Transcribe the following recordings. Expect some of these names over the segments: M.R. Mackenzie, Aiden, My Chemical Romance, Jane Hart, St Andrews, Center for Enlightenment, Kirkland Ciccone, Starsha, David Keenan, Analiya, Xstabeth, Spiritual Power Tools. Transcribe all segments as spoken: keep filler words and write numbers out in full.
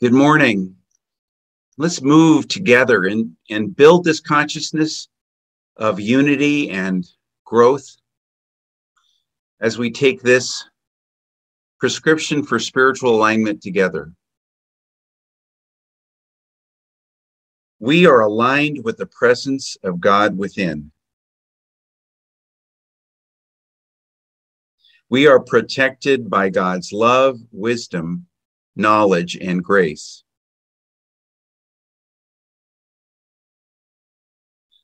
Good morning. Let's move together and, and build this consciousness of unity and growth as we take this prescription for spiritual alignment together. We are aligned with the presence of God within. We are protected by God's love, wisdom, knowledge, and grace.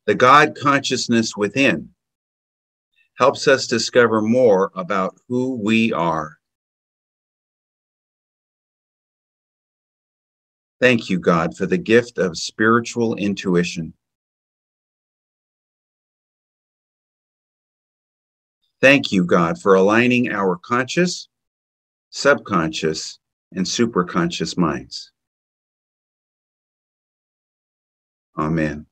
The God consciousness within helps us discover more about who we are. Thank you, God, for the gift of spiritual intuition. Thank you, God, for aligning our conscious, subconscious, and superconscious minds. Amen.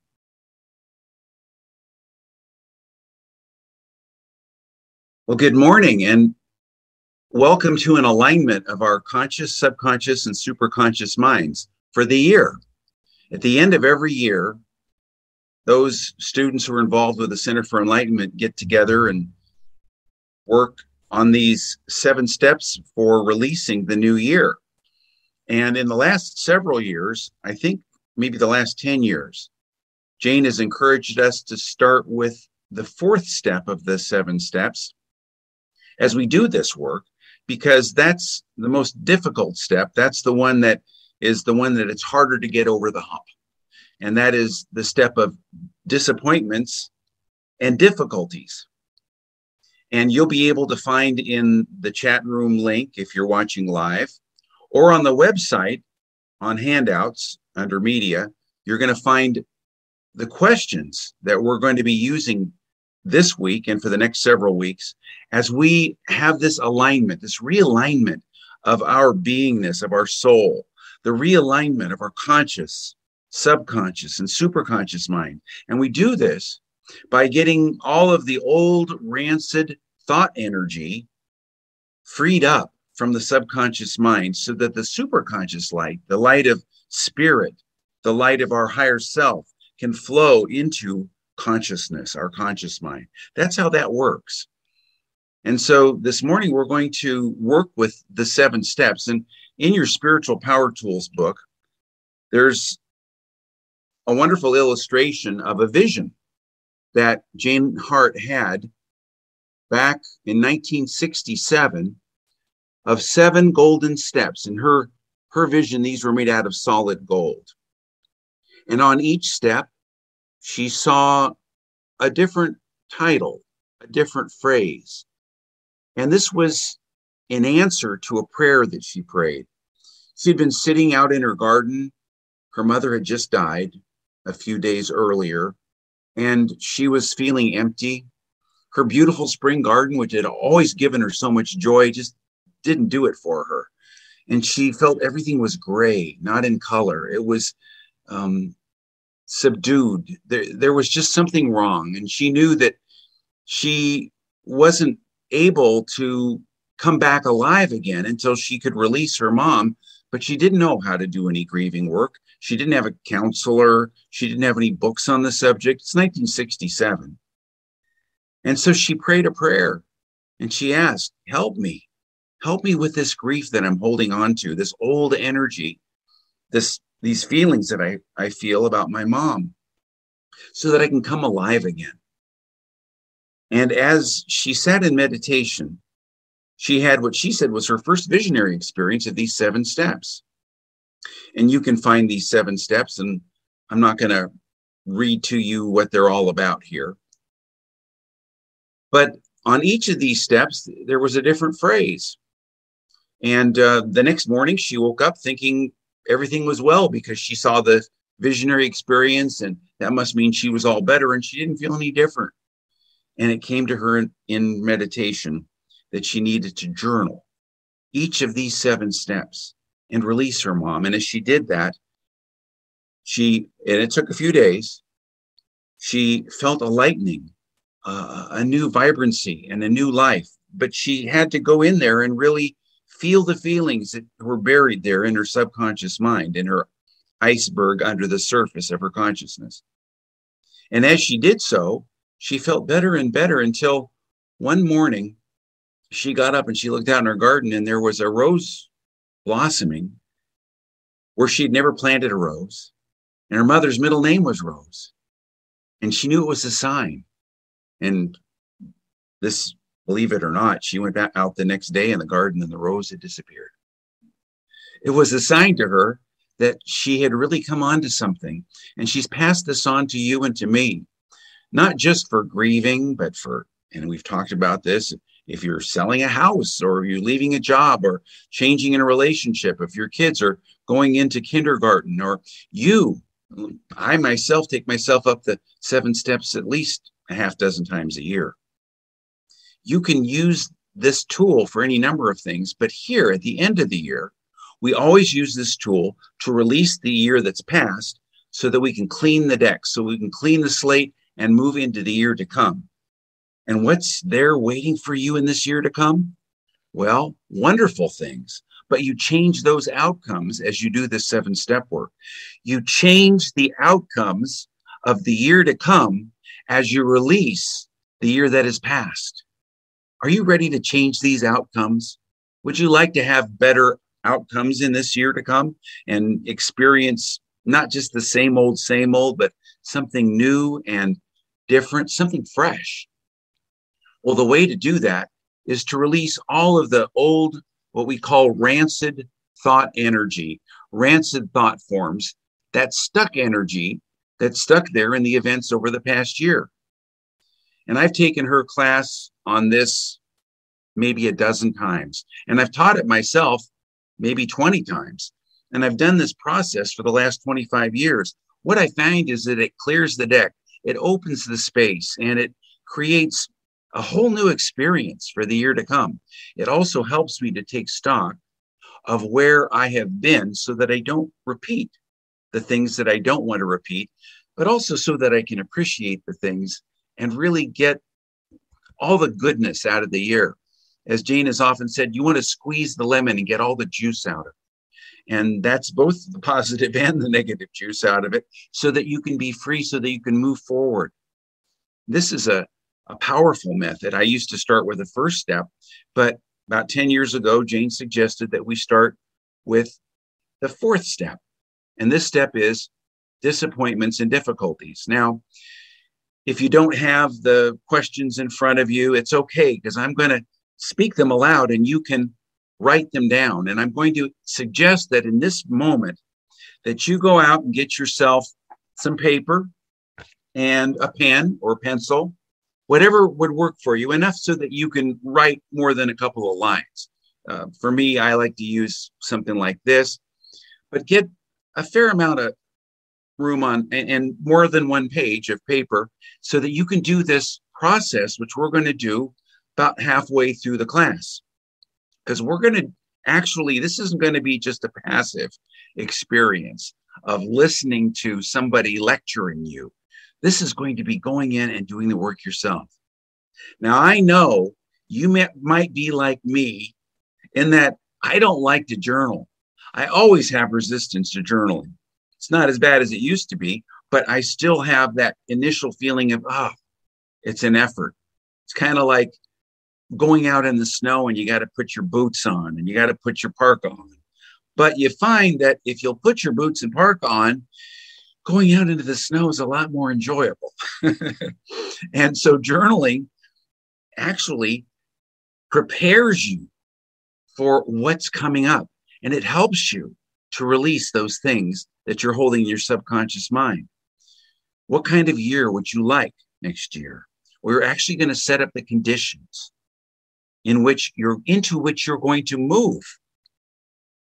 Well, good morning and welcome to an alignment of our conscious, subconscious, and superconscious minds for the year. At the end of every year, those students who are involved with the Center for Enlightenment get together and work on these seven steps for releasing the new year. And in the last several years, I think maybe the last ten years, Jane has encouraged us to start with the fourth step of the seven steps as we do this work, because that's the most difficult step. That's the one that is the one that it's harder to get over the hump. And that is the step of disappointments and difficulties. And you'll be able to find in the chat room link, if you're watching live, or on the website, on handouts, under media, you're going to find the questions that we're going to be using this week and for the next several weeks as we have this alignment, this realignment of our beingness, of our soul, the realignment of our conscious, subconscious, and superconscious mind. And we do this by getting all of the old rancid thought energy freed up from the subconscious mind so that the superconscious light, the light of spirit, the light of our higher self can flow into consciousness, our conscious mind. That's how that works. And so this morning we're going to work with the seven steps. And in your Spiritual Power Tools book, there's a wonderful illustration of a vision that Jane Hart had back in nineteen sixty-seven of seven golden steps. In her, her vision, these were made out of solid gold. And on each step, she saw a different title, a different phrase. And this was in answer to a prayer that she prayed. She'd been sitting out in her garden. Her mother had just died a few days earlier, and she was feeling empty. Her beautiful spring garden, which had always given her so much joy, just didn't do it for her. And she felt everything was gray, not in color. It was um, subdued. There, there was just something wrong. And she knew that she wasn't able to come back alive again until she could release her mom. But she didn't know how to do any grieving work. She didn't have a counselor. She didn't have any books on the subject. It's nineteen sixty-seven. And so she prayed a prayer and she asked, help me, help me with this grief that I'm holding on to, this old energy, this, these feelings that I, I feel about my mom so that I can come alive again. And as she sat in meditation, she had what she said was her first visionary experience of these seven steps. And you can find these seven steps, and I'm not going to read to you what they're all about here. But on each of these steps, there was a different phrase. And uh, the next morning, she woke up thinking everything was well because she saw the visionary experience, and that must mean she was all better, and she didn't feel any different. And it came to her in, in meditation that she needed to journal each of these seven steps and release her mom. And as she did that, she, and it took a few days, she felt a lightening, uh, a new vibrancy and a new life. But she had to go in there and really feel the feelings that were buried there in her subconscious mind, in her iceberg under the surface of her consciousness. And as she did so, she felt better and better until one morning she got up and she looked out in her garden, and there was a rose blossoming where she'd never planted a rose. And her mother's middle name was Rose. And she knew it was a sign. And this, believe it or not, she went out the next day in the garden and the rose had disappeared. It was a sign to her that she had really come on to something. And she's passed this on to you and to me, not just for grieving, but for, and we've talked about this, if you're selling a house or you're leaving a job or changing in a relationship, if your kids are going into kindergarten, or you, I myself take myself up the seven steps at least a half dozen times a year. You can use this tool for any number of things, but here at the end of the year, we always use this tool to release the year that's passed so that we can clean the deck, so we can clean the slate and move into the year to come. And what's there waiting for you in this year to come? Well, wonderful things, but you change those outcomes as you do this seven-step work. You change the outcomes of the year to come as you release the year that is past. Are you ready to change these outcomes? Would you like to have better outcomes in this year to come and experience not just the same old, same old, but something new and different, something fresh? Well, the way to do that is to release all of the old, what we call rancid thought energy, rancid thought forms, that stuck energy that's stuck there in the events over the past year. And I've taken her class on this maybe a dozen times. And I've taught it myself maybe twenty times. And I've done this process for the last twenty-five years. What I find is that it clears the deck, it opens the space, and it creates a whole new experience for the year to come. It also helps me to take stock of where I have been so that I don't repeat the things that I don't want to repeat, but also so that I can appreciate the things and really get all the goodness out of the year. As Jane has often said, you want to squeeze the lemon and get all the juice out of it. And that's both the positive and the negative juice out of it so that you can be free, so that you can move forward. This is a, a powerful method. I used to start with the first step, but about ten years ago, Jane suggested that we start with the fourth step. And this step is disappointments and difficulties. Now, if you don't have the questions in front of you, it's okay, because I'm going to speak them aloud and you can write them down. And I'm going to suggest that in this moment that you go out and get yourself some paper and a pen or pencil, whatever would work for you, enough so that you can write more than a couple of lines. Uh, for me, I like to use something like this, but get a fair amount of room on and, and more than one page of paper so that you can do this process, which we're going to do about halfway through the class. Because we're going to actually, this isn't going to be just a passive experience of listening to somebody lecturing you. This is going to be going in and doing the work yourself. Now, I know you may, might be like me in that I don't like to journal. I always have resistance to journaling. It's not as bad as it used to be, but I still have that initial feeling of, oh, it's an effort. It's kind of like going out in the snow and you got to put your boots on and you got to put your parka on. But you find that if you'll put your boots and parka on, going out into the snow is a lot more enjoyable. And so journaling actually prepares you for what's coming up, and it helps you to release those things that you're holding in your subconscious mind. What kind of year would you like next year? We're actually going to set up the conditions in which you're, into which you're going to move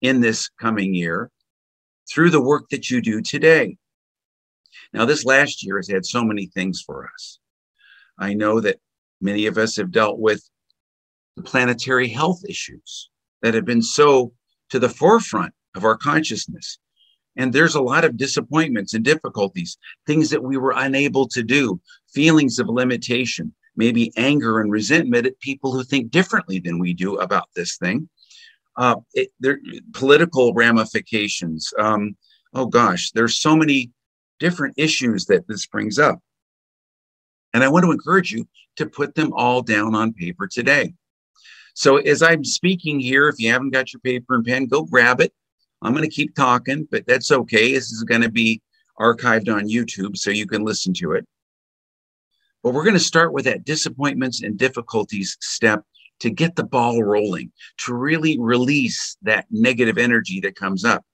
in this coming year through the work that you do today. Now, this last year has had so many things for us. I know that many of us have dealt with the planetary health issues that have been so to the forefront of our consciousness. And there's a lot of disappointments and difficulties, things that we were unable to do, feelings of limitation, maybe anger and resentment at people who think differently than we do about this thing. uh, it, there, political ramifications. Um, oh gosh, there's so many different issues that this brings up. And I want to encourage you to put them all down on paper today. So as I'm speaking here, if you haven't got your paper and pen, go grab it. I'm going to keep talking, but that's okay. This is going to be archived on YouTube, so you can listen to it. But we're going to start with that disappointments and difficulties step to get the ball rolling, to really release that negative energy that comes up.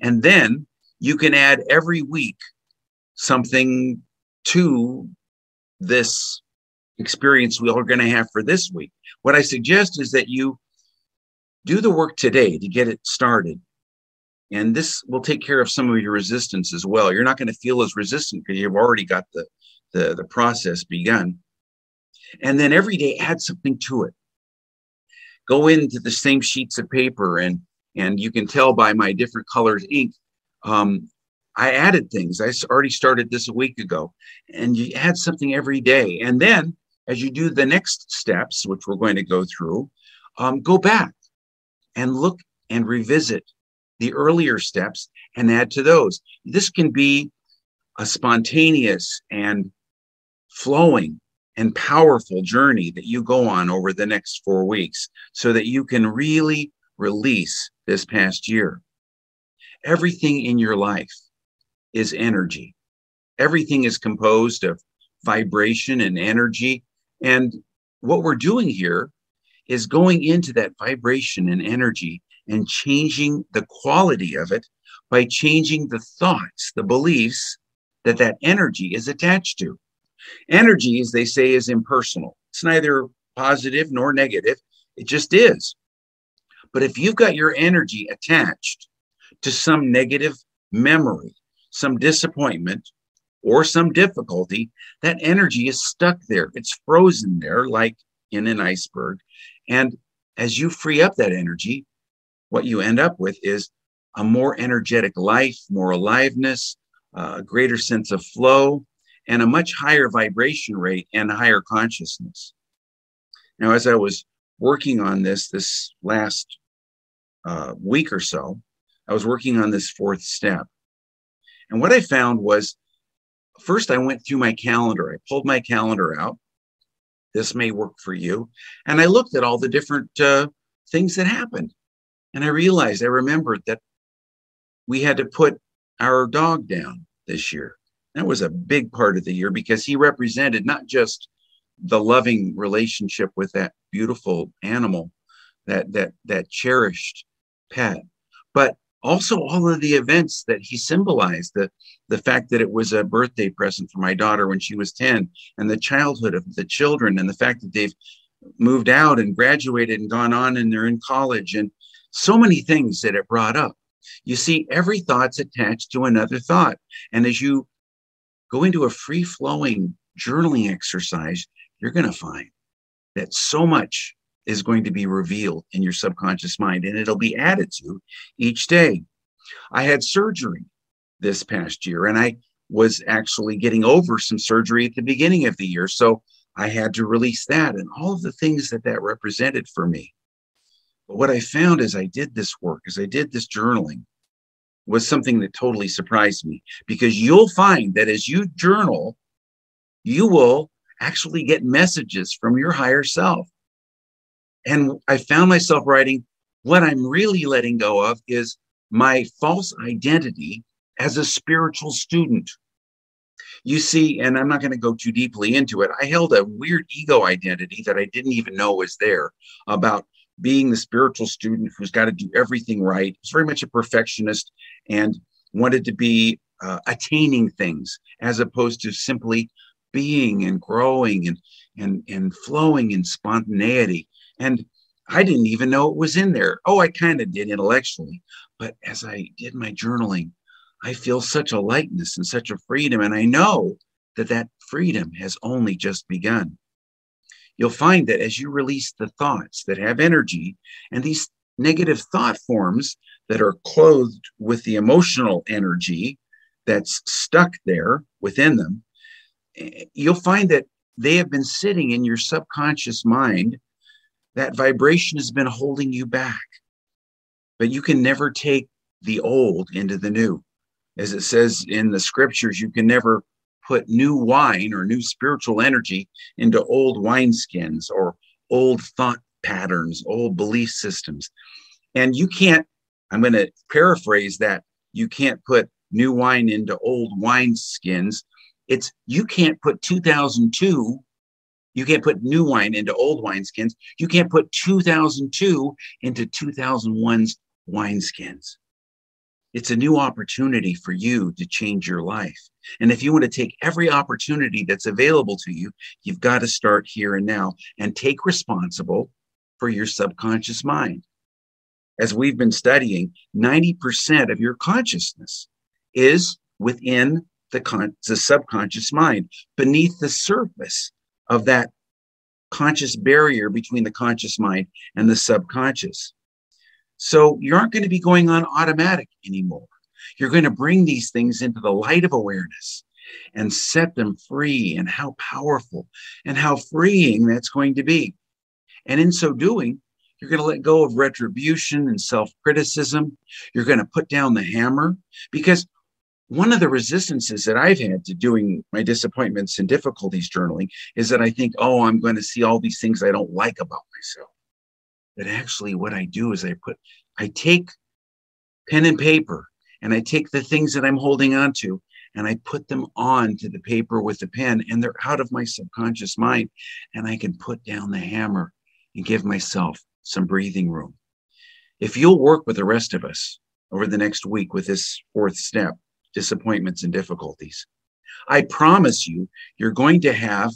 And then you can add every week something to this experience we are going to have for this week. What I suggest is that you do the work today to get it started. And this will take care of some of your resistance as well. You're not going to feel as resistant because you've already got the, the, the process begun. And then every day add something to it. Go into the same sheets of paper, and, and you can tell by my different colors ink, um, I added things. I already started this a week ago, and you add something every day. And then as you do the next steps, which we're going to go through, um, go back and look and revisit the earlier steps and add to those. This can be a spontaneous and flowing and powerful journey that you go on over the next four weeks so that you can really release this past year. Everything in your life is energy. Everything is composed of vibration and energy. And what we're doing here is going into that vibration and energy and changing the quality of it by changing the thoughts, the beliefs that that energy is attached to. Energy, as they say, is impersonal. It's neither positive nor negative. It just is. But if you've got your energy attached to some negative memory, some disappointment, or some difficulty, that energy is stuck there. It's frozen there like in an iceberg. And as you free up that energy, what you end up with is a more energetic life, more aliveness, a greater sense of flow, and a much higher vibration rate and higher consciousness. Now, as I was working on this this last uh, week or so, I was working on this fourth step. And what I found was, first, I went through my calendar. I pulled my calendar out. This may work for you. And I looked at all the different uh, things that happened. And I realized, I remembered that we had to put our dog down this year. That was a big part of the year because he represented not just the loving relationship with that beautiful animal, that, that, that cherished pet, but also all of the events that he symbolized, the, the fact that it was a birthday present for my daughter when she was ten, and the childhood of the children, and the fact that they've moved out and graduated and gone on and they're in college, and so many things that it brought up. You see, every thought's attached to another thought. And as you go into a free-flowing journaling exercise, you're going to find that so much is going to be revealed in your subconscious mind, and it'll be added to each day. I had surgery this past year, and I was actually getting over some surgery at the beginning of the year. So I had to release that and all of the things that that represented for me. But what I found as I did this work, as I did this journaling, was something that totally surprised me, because you'll find that as you journal, you will actually get messages from your higher self. And I found myself writing, what I'm really letting go of is my false identity as a spiritual student. You see, and I'm not going to go too deeply into it, I held a weird ego identity that I didn't even know was there about being the spiritual student who's got to do everything right. I was very much a perfectionist and wanted to be uh, attaining things as opposed to simply being and growing and, and, and flowing in spontaneity. And I didn't even know it was in there. Oh, I kind of did intellectually. But as I did my journaling, I feel such a lightness and such a freedom. And I know that that freedom has only just begun. You'll find that as you release the thoughts that have energy and these negative thought forms that are clothed with the emotional energy that's stuck there within them, you'll find that they have been sitting in your subconscious mind. That vibration has been holding you back. But you can never take the old into the new. As it says in the scriptures, you can never put new wine or new spiritual energy into old wineskins or old thought patterns, old belief systems. And you can't, I'm going to paraphrase that, you can't put new wine into old wineskins. It's, you can't put two thousand two, you can't put new wine into old wineskins. You can't put two thousand two into two thousand one's wineskins. It's a new opportunity for you to change your life. And if you want to take every opportunity that's available to you, you've got to start here and now and take responsible for your subconscious mind. As we've been studying, ninety percent of your consciousness is within the, con- the subconscious mind, beneath the surface of that conscious barrier between the conscious mind and the subconscious. So you aren't going to be going on automatic anymore. You're going to bring these things into the light of awareness and set them free, and how powerful and how freeing that's going to be. And in so doing, you're going to let go of retribution and self-criticism. You're going to put down the hammer, because one of the resistances that I've had to doing my disappointments and difficulties journaling is that I think, oh, I'm going to see all these things I don't like about myself. But actually what I do is I put, I take pen and paper, and I take the things that I'm holding on to, and I put them onto the paper with the pen, and they're out of my subconscious mind, and I can put down the hammer and give myself some breathing room. If you'll work with the rest of us over the next week with this fourth step, disappointments and difficulties, I promise you, you're going to have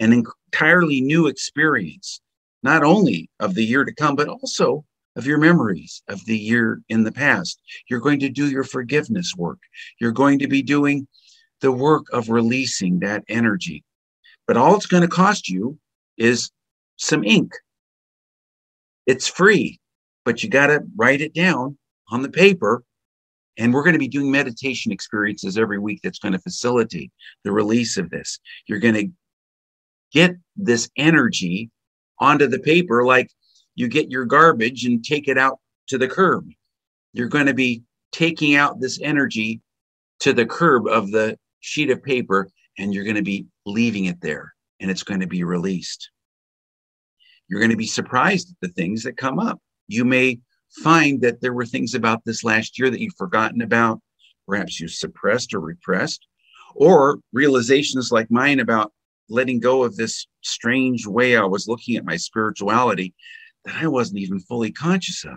an entirely new experience, not only of the year to come, but also of your memories of the year in the past. You're going to do your forgiveness work. You're going to be doing the work of releasing that energy. But all it's going to cost you is some ink. It's free, but you got to write it down on the paper. And we're going to be doing meditation experiences every week that's going to facilitate the release of this. You're going to get this energy onto the paper like you get your garbage and take it out to the curb. You're going to be taking out this energy to the curb of the sheet of paper, and you're going to be leaving it there, and it's going to be released. You're going to be surprised at the things that come up. You may find that there were things about this last year that you've forgotten about, perhaps you suppressed or repressed, or realizations like mine about letting go of this strange way I was looking at my spirituality that I wasn't even fully conscious of.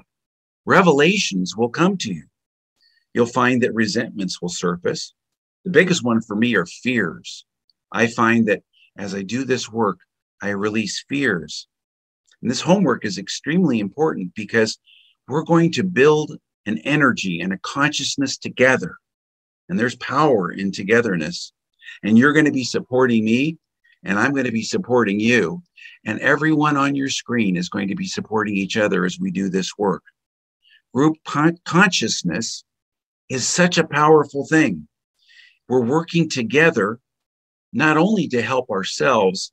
Revelations will come to you. You'll find that resentments will surface. The biggest one for me are fears. I find that as I do this work, I release fears. And this homework is extremely important, because we're going to build an energy and a consciousness together. And there's power in togetherness. And you're going to be supporting me, and I'm going to be supporting you. And everyone on your screen is going to be supporting each other as we do this work. Group con- consciousness is such a powerful thing. We're working together, not only to help ourselves,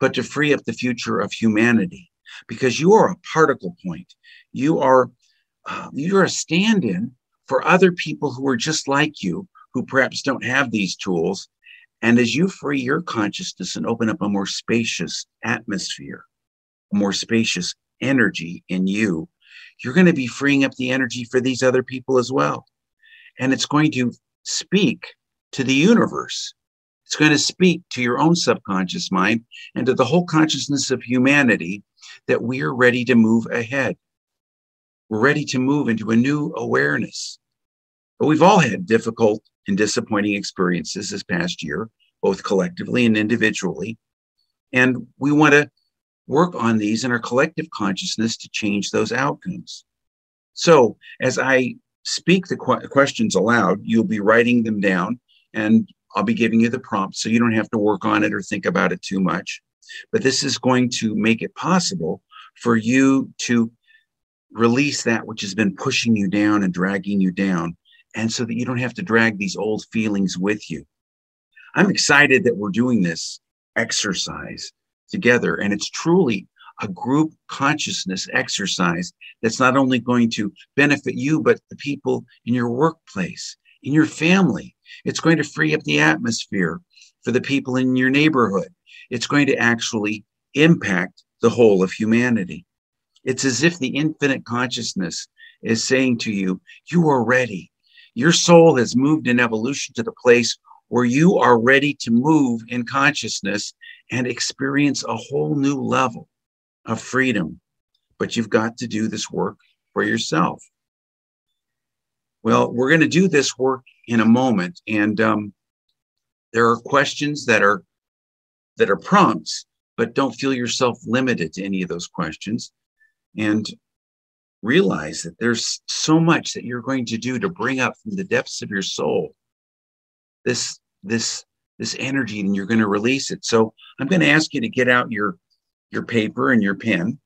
but to free up the future of humanity. Because you are a particle point. You are, uh, you're a stand-in for other people who are just like you, who perhaps don't have these tools. And as you free your consciousness and open up a more spacious atmosphere, a more spacious energy in you, you're going to be freeing up the energy for these other people as well. And it's going to speak to the universe. It's going to speak to your own subconscious mind and to the whole consciousness of humanity that we are ready to move ahead. We're ready to move into a new awareness. But we've all had difficult and disappointing experiences this past year, both collectively and individually. And we want to work on these in our collective consciousness to change those outcomes. So as I speak the qu- questions aloud, you'll be writing them down, and I'll be giving you the prompt so you don't have to work on it or think about it too much. But this is going to make it possible for you to release that which has been pushing you down and dragging you down, and so that you don't have to drag these old feelings with you. I'm excited that we're doing this exercise together, and it's truly a group consciousness exercise that's not only going to benefit you, but the people in your workplace, in your family. It's going to free up the atmosphere for the people in your neighborhood. It's going to actually impact the whole of humanity. It's as if the infinite consciousness is saying to you, you are ready. Your soul has moved in evolution to the place where you are ready to move in consciousness and experience a whole new level of freedom. But you've got to do this work for yourself. Well, we're going to do this work in a moment. And um, there are questions that are, that are prompts, but don't feel yourself limited to any of those questions. And realize that there's so much that you're going to do to bring up from the depths of your soul this this this energy, and you're going to release it. So I'm going to ask you to get out your your paper and your pen,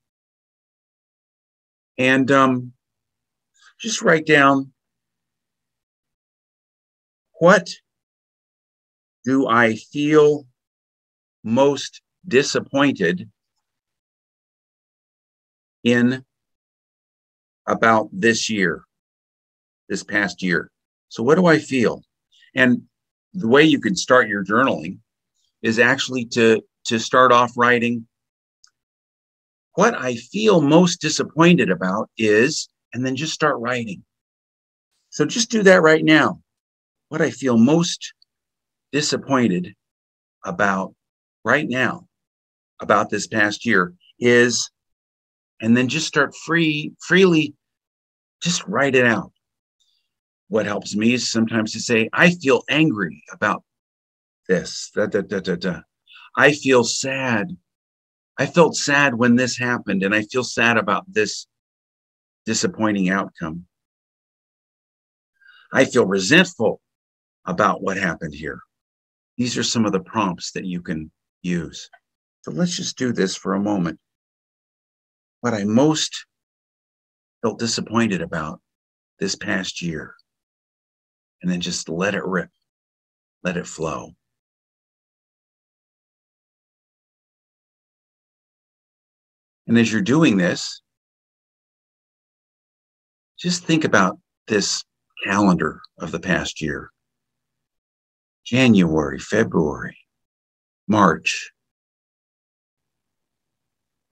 and um, just write down, what do I feel most disappointed in about this year, this past year? So what do I feel? And the way you can start your journaling is actually to, to start off writing, what I feel most disappointed about is, and then just start writing. So just do that right now. What I feel most disappointed about right now, about this past year is, and then just start free, freely just write it out. What helps me is sometimes to say, I feel angry about this. Da, da, da, da, da. I feel sad. I felt sad when this happened, and I feel sad about this disappointing outcome. I feel resentful about what happened here. These are some of the prompts that you can use. So let's just do this for a moment. What I most felt disappointed about this past year. And then just let it rip, let it flow. And as you're doing this, just think about this calendar of the past year. January, February, March.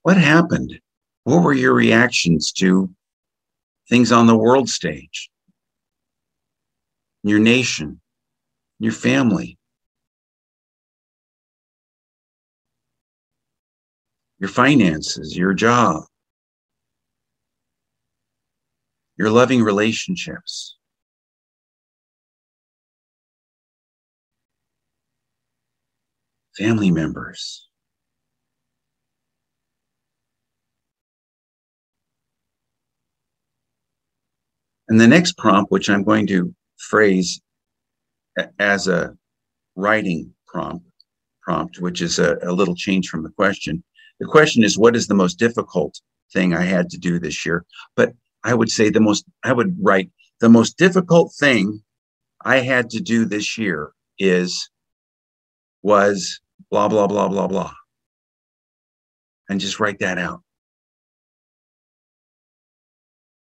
What happened? What were your reactions to things on the world stage? Your nation, your family, your finances, your job, your loving relationships. Family members. And the next prompt, which I'm going to phrase as a writing prompt, prompt, which is a, a little change from the question. The question is, what is the most difficult thing I had to do this year? But I would say the most, I would write, the most difficult thing I had to do this year is, was blah, blah, blah, blah, blah. And just write that out.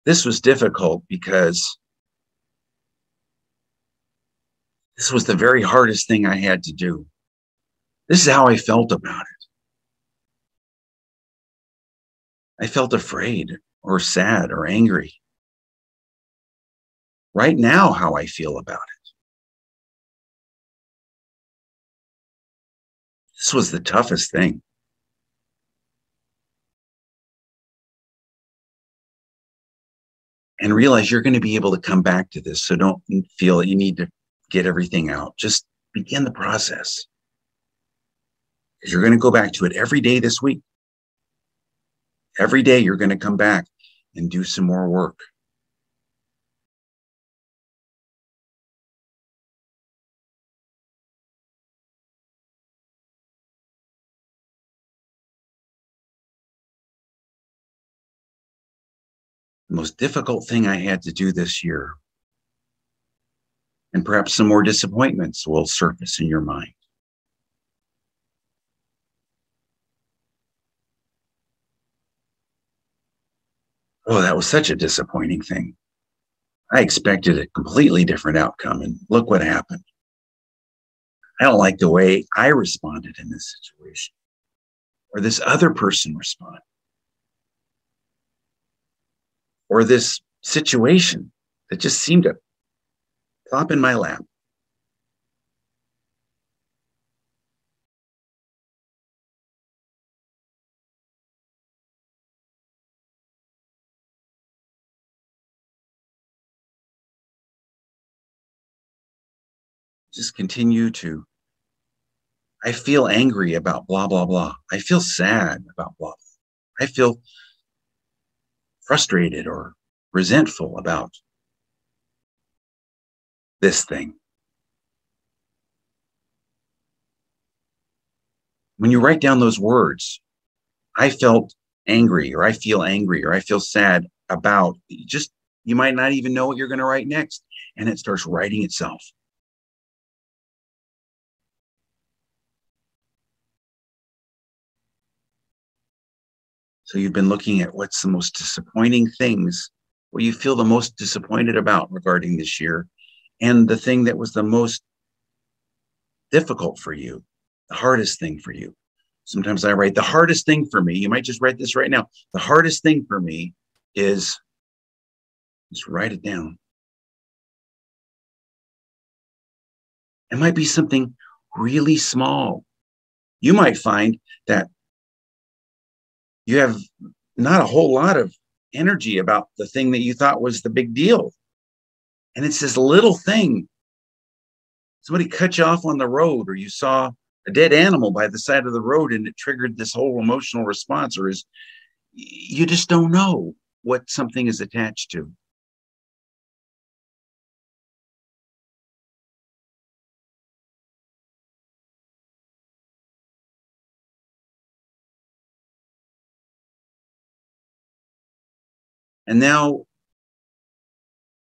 This was difficult because this was the very hardest thing I had to do. This is how I felt about it. I felt afraid or sad or angry. Right now, how I feel about it. This was the toughest thing. And realize you're going to be able to come back to this. So don't feel that you need to get everything out. Just begin the process. Because you're going to go back to it every day this week. Every day you're going to come back and do some more work. The most difficult thing I had to do this year. And perhaps some more disappointments will surface in your mind. oh, that was such a disappointing thing. I expected a completely different outcome, and look what happened. I don't like the way I responded in this situation, or this other person responded, or this situation that just seemed to plop in my lap. Just continue to, I feel angry about blah, blah, blah. I feel sad about blah. I feel frustrated or resentful about this thing. When you write down those words, I felt angry, or I feel angry, or I feel sad about, you just, you might not even know what you're going to write next. And it starts writing itself. So you've been looking at what's the most disappointing things, what you feel the most disappointed about regarding this year, and the thing that was the most difficult for you, the hardest thing for you. Sometimes I write the hardest thing for me. You might just write this right now. The hardest thing for me is, just write it down. It might be something really small. You might find that you have not a whole lot of energy about the thing that you thought was the big deal. And it's this little thing. Somebody cut you off on the road, or you saw a dead animal by the side of the road and it triggered this whole emotional response, or is you just don't know what something is attached to. And now,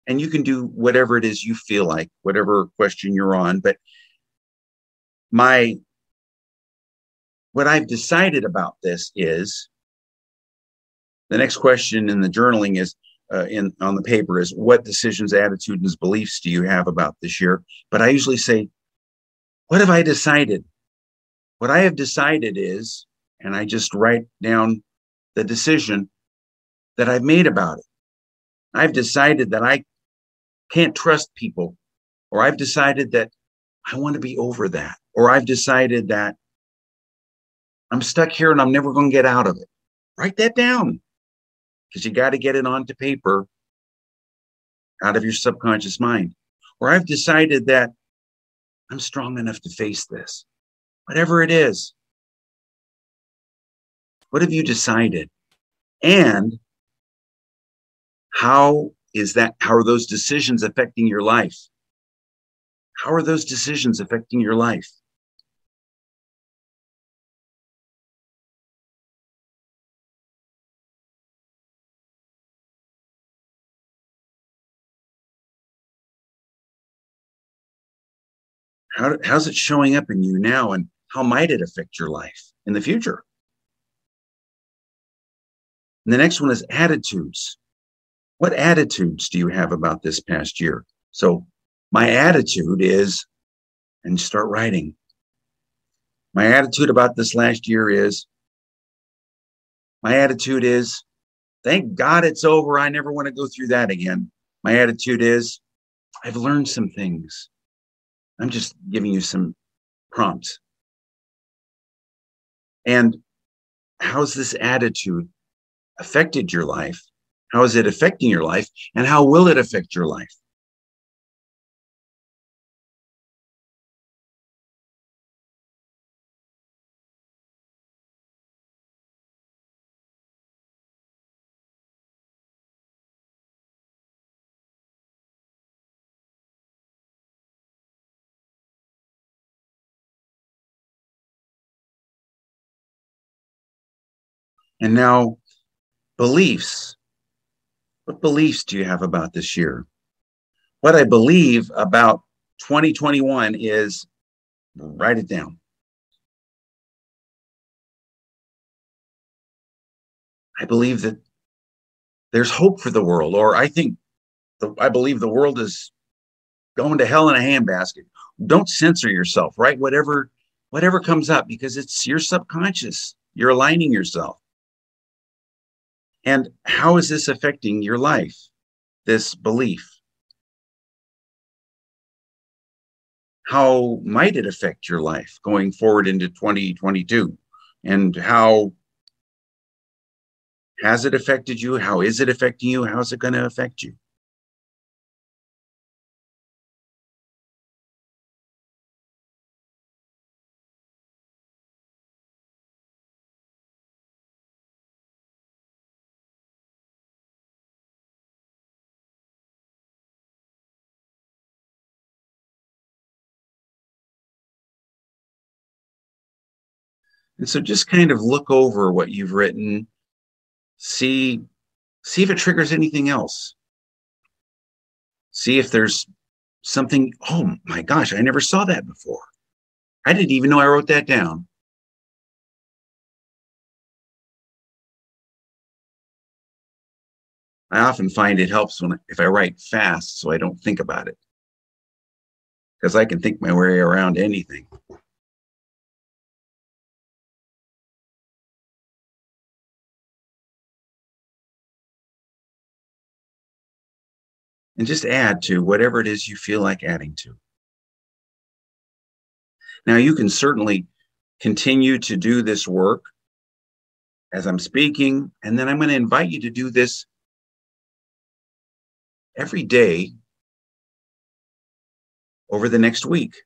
and you can do whatever it is you feel like, whatever question you're on, but my, what I've decided about this is, the next question in the journaling is, uh, in on the paper is, what decisions, attitudes, beliefs do you have about this year? But I usually say, what have I decided? What I have decided is, and I just write down the decision that I've made about it. I've decided that I can't trust people, or I've decided that I want to be over that, or I've decided that I'm stuck here and I'm never going to get out of it. Write that down, because you got to get it onto paper out of your subconscious mind. Or I've decided that I'm strong enough to face this, whatever it is. What have you decided? And how is that, how are those decisions affecting your life? How are those decisions affecting your life? How, how's it showing up in you now, and how might it affect your life in the future? And the next one is attitudes. What attitudes do you have about this past year? So my attitude is, and start writing. My attitude about this last year is, my attitude is, thank God it's over. I never want to go through that again. My attitude is, I've learned some things. I'm just giving you some prompts. And how's this attitude affected your life? How is it affecting your life, and how will it affect your life? And now, beliefs. What beliefs do you have about this year? What I believe about twenty twenty-one is, write it down. I believe that there's hope for the world, or I think, the, I believe the world is going to hell in a handbasket. Don't censor yourself, right? Whatever, whatever comes up, because it's your subconscious. You're aligning yourself. And how is this affecting your life, this belief? How might it affect your life going forward into twenty twenty-two? And how has it affected you? How is it affecting you? How is it going to affect you? And so just kind of look over what you've written, see, see if it triggers anything else. See if there's something, oh my gosh, I never saw that before. I didn't even know I wrote that down. I often find it helps when if I write fast so I don't think about it, because I can think my way around anything. And just add to whatever it is you feel like adding to. Now, you can certainly continue to do this work as I'm speaking, and then I'm going to invite you to do this every day over the next week.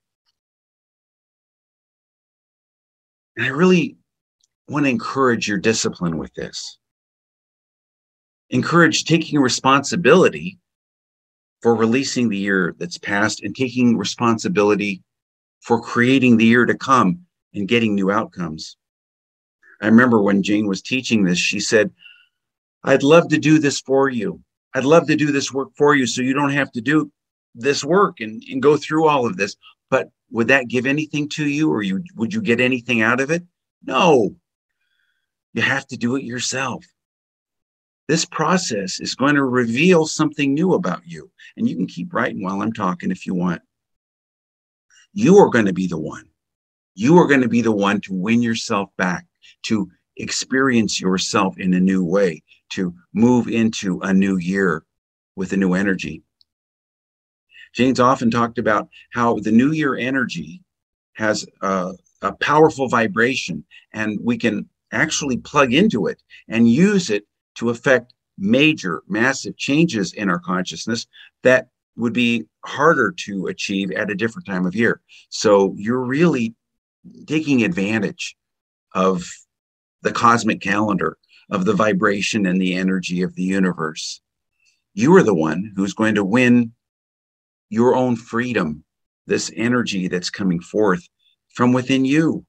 And I really want to encourage your discipline with this. Encourage taking responsibility for releasing the year that's passed and taking responsibility for creating the year to come and getting new outcomes. I remember when Jane was teaching this, she said, I'd love to do this for you. I'd love to do this work for you so you don't have to do this work and, and go through all of this. But would that give anything to you, or you, would you get anything out of it? No, you have to do it yourself. This process is going to reveal something new about you. And you can keep writing while I'm talking if you want. You are going to be the one. You are going to be the one to win yourself back, to experience yourself in a new way, to move into a new year with a new energy. Jane's often talked about how the new year energy has a, a powerful vibration, and we can actually plug into it and use it to affect major, massive changes in our consciousness that would be harder to achieve at a different time of year. So you're really taking advantage of the cosmic calendar, of the vibration and the energy of the universe. You are the one who's going to win your own freedom, this energy that's coming forth from within you.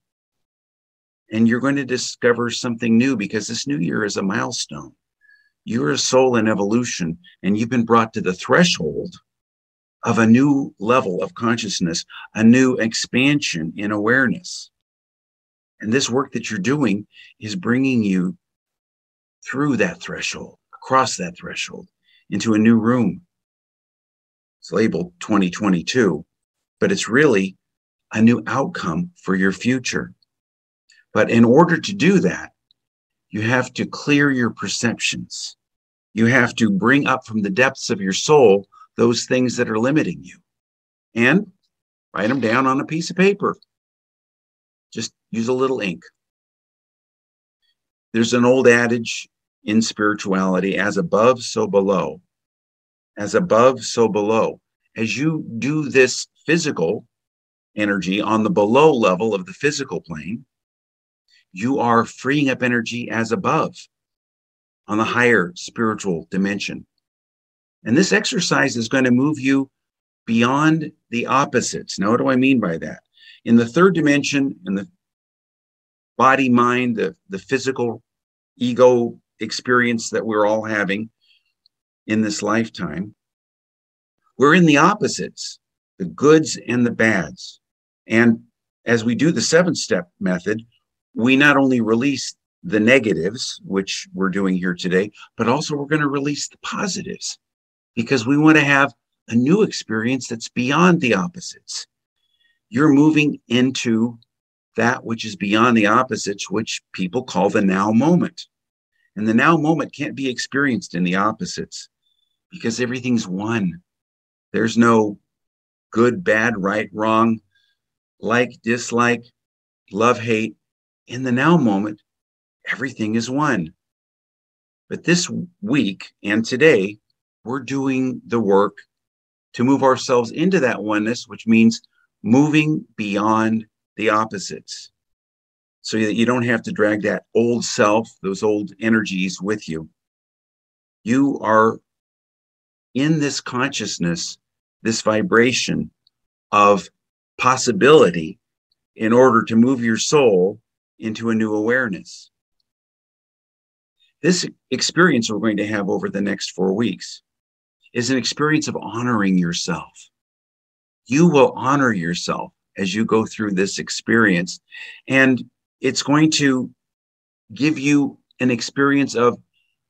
And you're going to discover something new, because this new year is a milestone. You're a soul in evolution, and you've been brought to the threshold of a new level of consciousness, a new expansion in awareness. And this work that you're doing is bringing you through that threshold, across that threshold, into a new room. It's labeled twenty twenty-two, but it's really a new outcome for your future. But in order to do that, you have to clear your perceptions. You have to bring up from the depths of your soul those things that are limiting you, and write them down on a piece of paper. Just use a little ink. There's an old adage in spirituality, as above, so below. As above, so below. As you do this physical energy on the below level of the physical plane, you are freeing up energy as above on the higher spiritual dimension. And this exercise is going to move you beyond the opposites. Now, what do I mean by that? In the third dimension, in the body, mind, the, the physical ego experience that we're all having in this lifetime, we're in the opposites, the goods and the bads. And as we do the seven-step method, we not only release the negatives, which we're doing here today, but also we're going to release the positives, because we want to have a new experience that's beyond the opposites. You're moving into that which is beyond the opposites, which people call the now moment. And the now moment can't be experienced in the opposites, because everything's one. There's no good, bad, right, wrong, like, dislike, love, hate. In the now moment, everything is one. But this week and today, we're doing the work to move ourselves into that oneness, which means moving beyond the opposites, so that you don't have to drag that old self, those old energies with you. You are in this consciousness, this vibration of possibility, in order to move your soul into a new awareness. This experience we're going to have over the next four weeks is an experience of honoring yourself. You will honor yourself as you go through this experience. And it's going to give you an experience of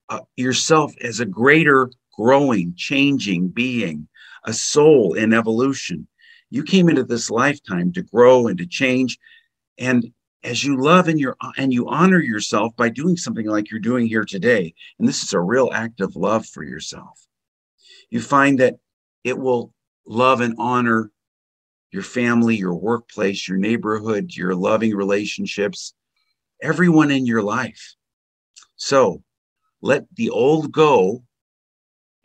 uh, yourself as a greater, growing, changing being, a soul in evolution. You came into this lifetime to grow and to change. And as you love and, you're, and you honor yourself by doing something like you're doing here today, and this is a real act of love for yourself, you find that it will love and honor your family, your workplace, your neighborhood, your loving relationships, everyone in your life. So let the old go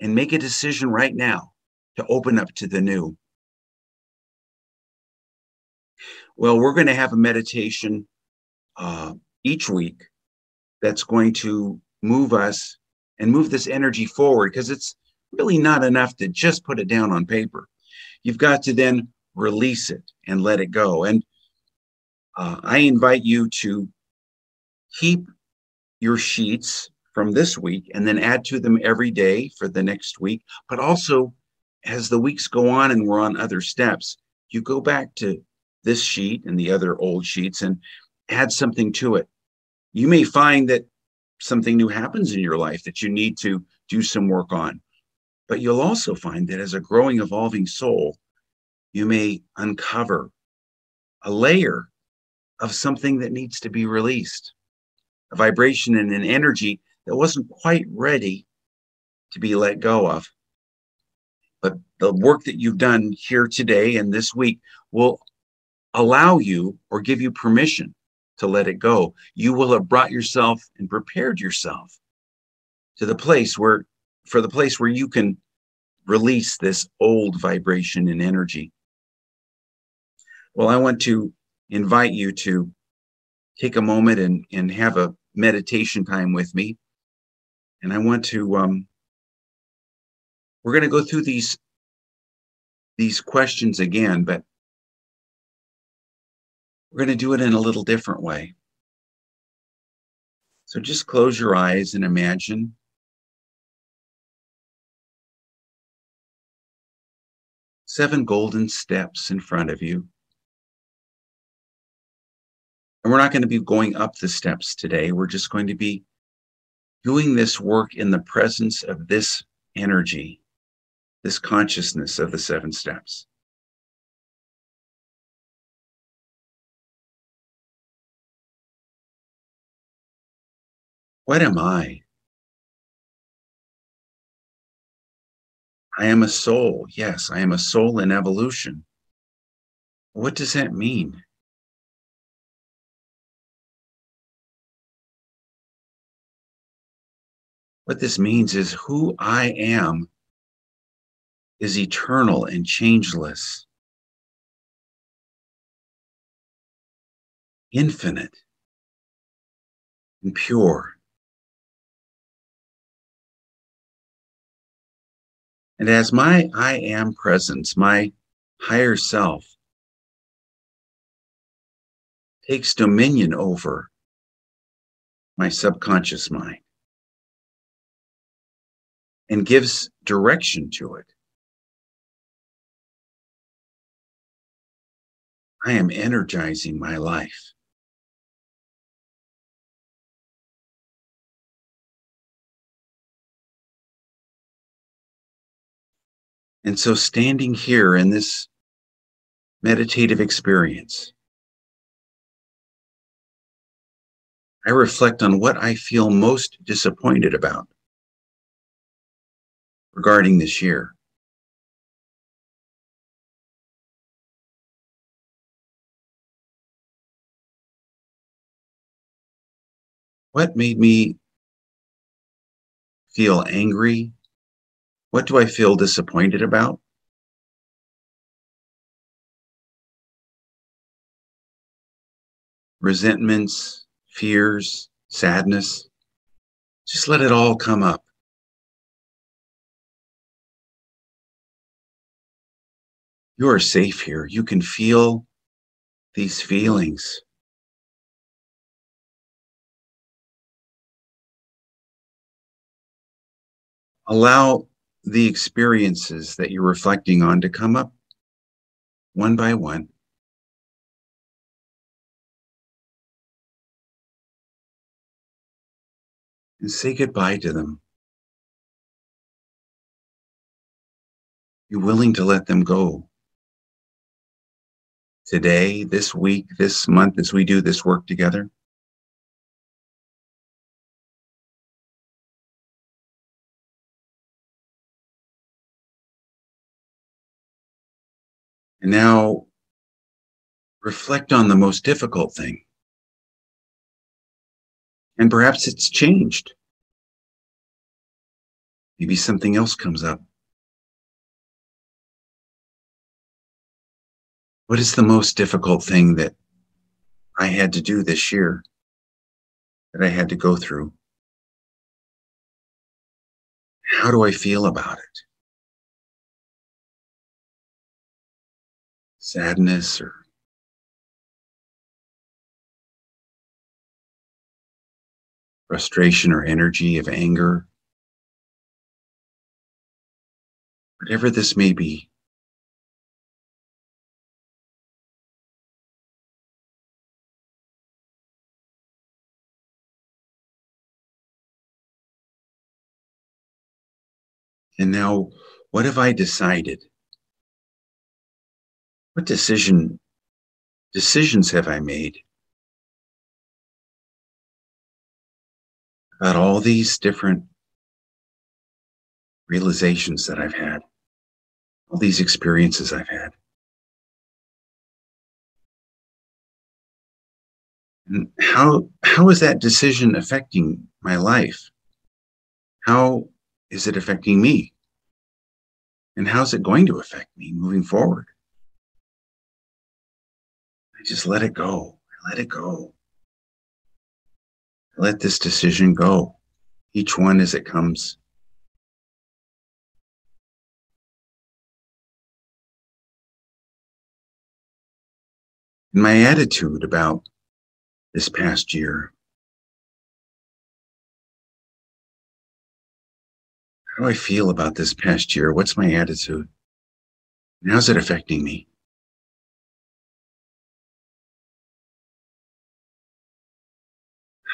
and make a decision right now to open up to the new. Well, we're going to have a meditation uh, each week that's going to move us and move this energy forward, because it's really not enough to just put it down on paper. You've got to then release it and let it go. And uh, I invite you to keep your sheets from this week and then add to them every day for the next week. But also, as the weeks go on and we're on other steps, you go back to this sheet and the other old sheets and add something to it. You may find that something new happens in your life that you need to do some work on, but you'll also find that as a growing, evolving soul, you may uncover a layer of something that needs to be released, a vibration and an energy that wasn't quite ready to be let go of. But the work that you've done here today and this week will allow you or give you permission to let it go. You will have brought yourself and prepared yourself to the place where, for the place where you can release this old vibration and energy. Well, I want to invite you to take a moment and, and have a meditation time with me. And I want to, um, we're going to go through these, these questions again, but we're going to do it in a little different way. So just close your eyes and imagine seven golden steps in front of you. And we're not going to be going up the steps today. We're just going to be doing this work in the presence of this energy, this consciousness of the seven steps. What am I? I am a soul. Yes, I am a soul in evolution. What does that mean? What this means is who I am is eternal and changeless, infinite and pure. And as my I am presence, my higher self, takes dominion over my subconscious mind and gives direction to it, I am energizing my life. And so standing here in this meditative experience, I reflect on what I feel most disappointed about regarding this year. What made me feel angry? What do I feel disappointed about? Resentments, fears, sadness. Just let it all come up. You are safe here. You can feel these feelings. Allow the experiences that you're reflecting on to come up one by one. And say goodbye to them. Be willing to let them go. Today, this week, this month, as we do this work together. And now, reflect on the most difficult thing. And perhaps it's changed. Maybe something else comes up. What is the most difficult thing that I had to do this year, that I had to go through? How do I feel about it? Sadness or frustration or energy of anger. Whatever this may be. And now, what have I decided? What decision, decisions have I made about all these different realizations that I've had, all these experiences I've had? And how, how is that decision affecting my life? How is it affecting me? And how's it going to affect me moving forward? I just let it go. I let it go. I let this decision go, each one as it comes. And my attitude about this past year. How do I feel about this past year? What's my attitude? And how's it affecting me?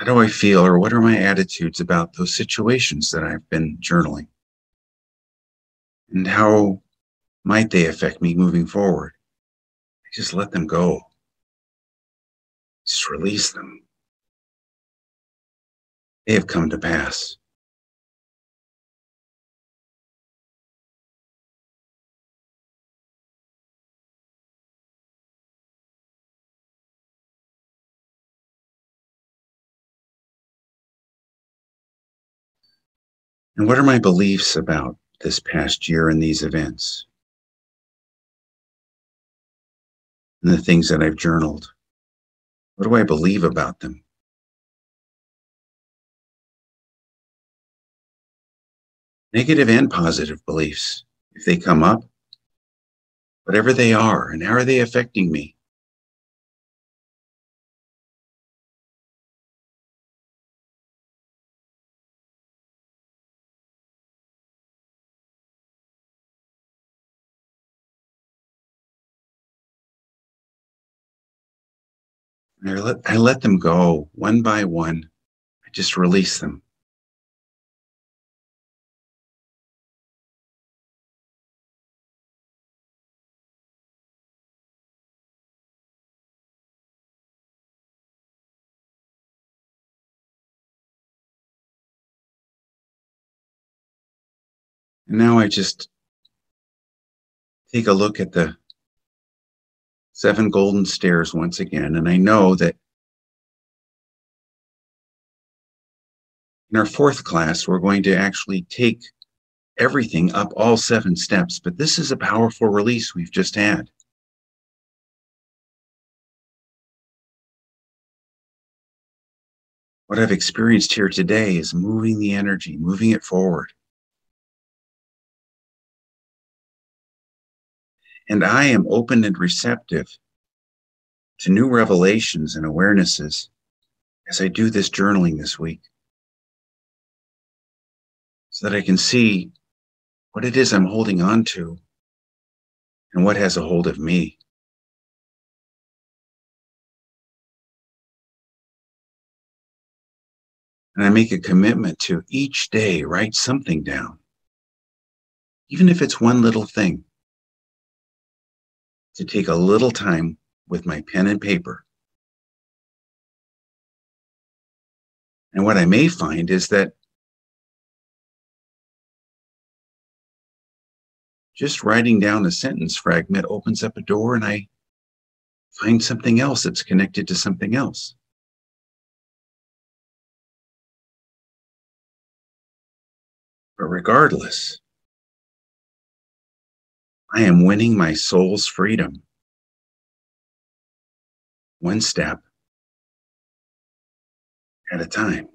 How do I feel, or what are my attitudes about those situations that I've been journaling? And how might they affect me moving forward? I just let them go. Just release them. They have come to pass. And what are my beliefs about this past year and these events? And the things that I've journaled. What do I believe about them? Negative and positive beliefs, if they come up, whatever they are, and how are they affecting me? I let, I let them go one by one. I just release them. And now I just take a look at the seven golden stairs once again, and I know that in our fourth class, we're going to actually take everything up all seven steps, but this is a powerful release we've just had. What I've experienced here today is moving the energy, moving it forward. And I am open and receptive to new revelations and awarenesses as I do this journaling this week, so that I can see what it is I'm holding on to and what has a hold of me. And I make a commitment to each day write something down, even if it's one little thing, to take a little time with my pen and paper. And what I may find is that just writing down a sentence fragment opens up a door and I find something else that's connected to something else. But regardless, I am winning my soul's freedom, one step at a time.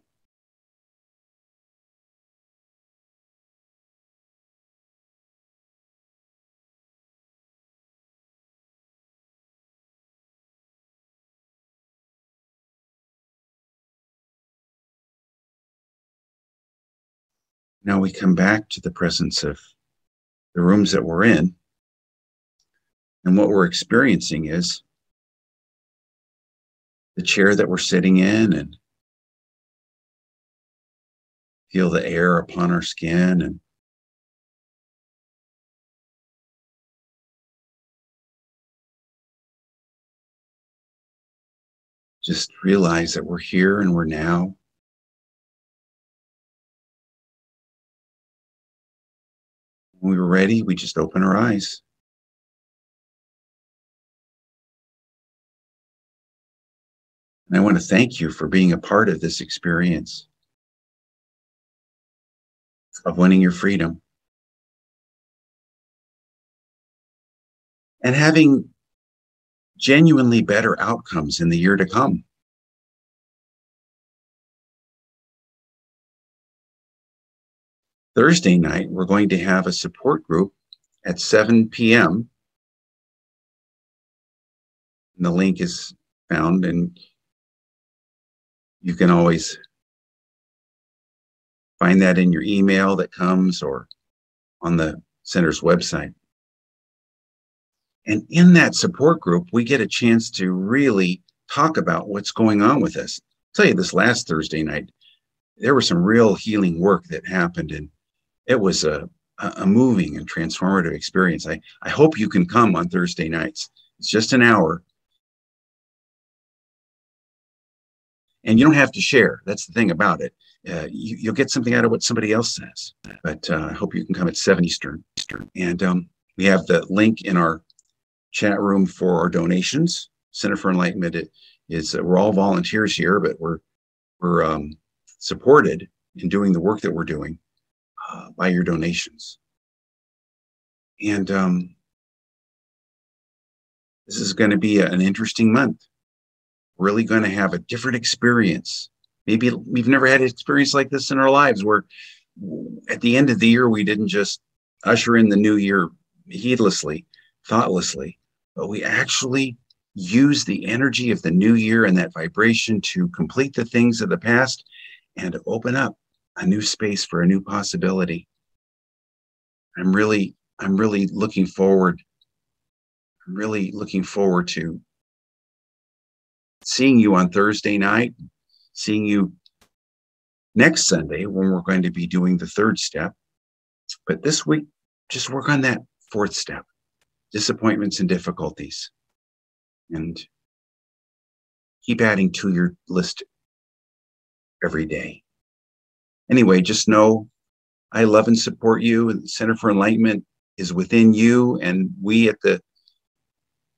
Now we come back to the presence of the rooms that we're in. And what we're experiencing is the chair that we're sitting in, and feel the air upon our skin and just realize that we're here and we're now. When we were ready, we just open our eyes. And I want to thank you for being a part of this experience of winning your freedom and having genuinely better outcomes in the year to come. Thursday night, we're going to have a support group at seven p m And the link is found, and you can always find that in your email that comes or on the center's website. And in that support group, we get a chance to really talk about what's going on with us. I'll tell you, this last Thursday night, there was some real healing work that happened, and it was a, a moving and transformative experience. I, I hope you can come on Thursday nights. It's just an hour. And you don't have to share. That's the thing about it. Uh, you, you'll get something out of what somebody else says. But uh, I hope you can come at seven Eastern. And um, we have the link in our chat room for our donations. Center for Enlightenment it is, uh, we're all volunteers here, but we're, we're um, supported in doing the work that we're doing. Uh, by your donations. And um, this is going to be a, an interesting month. Really going to have a different experience. Maybe we've never had an experience like this in our lives, where at the end of the year, we didn't just usher in the new year heedlessly, thoughtlessly, but we actually use the energy of the new year and that vibration to complete the things of the past and to open up a new space for a new possibility. I'm really, I'm really looking forward. I'm really looking forward to seeing you on Thursday night, seeing you next Sunday when we're going to be doing the third step. But this week, just work on that fourth step, disappointments and difficulties. And keep adding to your list every day. Anyway, just know I love and support you, and the Center for Enlightenment is within you, and we at the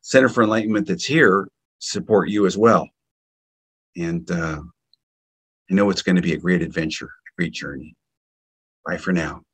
Center for Enlightenment that's here support you as well. And uh, I know it's going to be a great adventure, a great journey. Bye for now.